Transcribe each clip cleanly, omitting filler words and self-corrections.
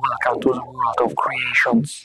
Welcome to the world of creations.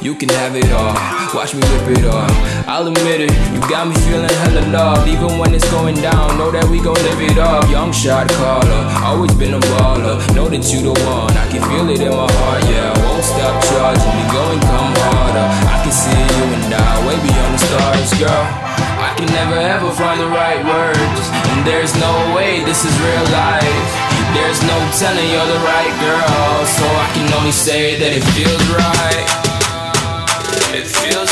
You can have it all, watch me rip it off. I'll admit it, you got me feeling hella loved. Even when it's going down, know that we gon' live it up. Young shot caller, always been a baller. Know that you the one, I can feel it in my heart. Yeah, I won't stop charging, you go and come harder. I can see you and I, way beyond the stars, girl. I can never ever find the right words, and there's no way this is real life. There's no telling you're the right girl, so I can only say that it feels right. It feels